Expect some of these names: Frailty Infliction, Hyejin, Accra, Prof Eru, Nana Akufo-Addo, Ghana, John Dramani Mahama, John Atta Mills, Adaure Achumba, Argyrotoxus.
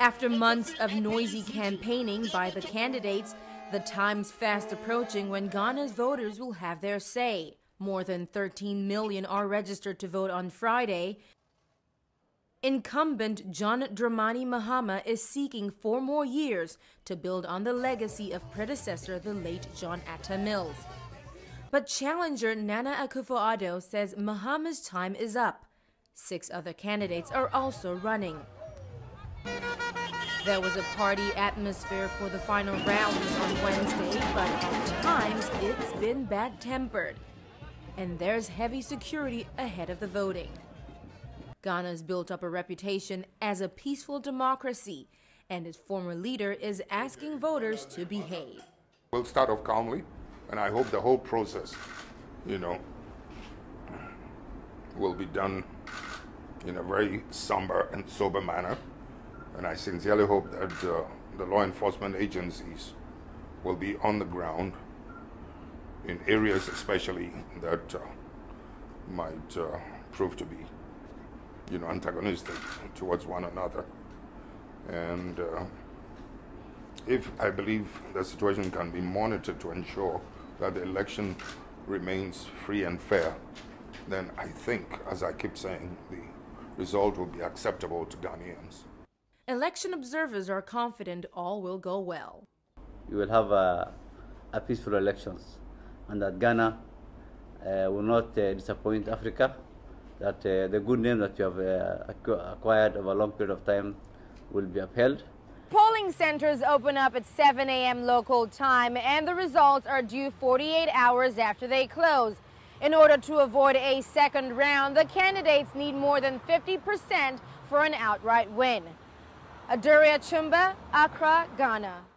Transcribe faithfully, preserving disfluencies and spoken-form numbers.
After months of noisy campaigning by the candidates, the time's fast approaching when Ghana's voters will have their say. More than thirteen million are registered to vote on Friday. Incumbent John Dramani Mahama is seeking four more years to build on the legacy of predecessor, the late John Atta Mills. But challenger Nana Akufo-Addo says Mahama's time is up. Six other candidates are also running. There was a party atmosphere for the final rounds on Wednesday, but at times it's been bad-tempered. And there's heavy security ahead of the voting. Ghana's built up a reputation as a peaceful democracy, and its former leader is asking voters to behave. We'll start off calmly, and I hope the whole process, you know, will be done in a very somber and sober manner. And I sincerely hope that uh, the law enforcement agencies will be on the ground in areas especially that uh, might uh, prove to be, you know, antagonistic towards one another. And uh, if I believe the situation can be monitored to ensure that the election remains free and fair, then I think, as I keep saying, the result will be acceptable to Ghanaians. Election observers are confident all will go well. You will have uh, a peaceful elections, and that Ghana uh, will not uh, disappoint Africa, that uh, the good name that you have uh, acquired over a long period of time will be upheld. Polling centers open up at seven A M local time, and the results are due forty-eight hours after they close. In order to avoid a second round, the candidates need more than fifty percent for an outright win. Adaure Achumba, Accra, Ghana.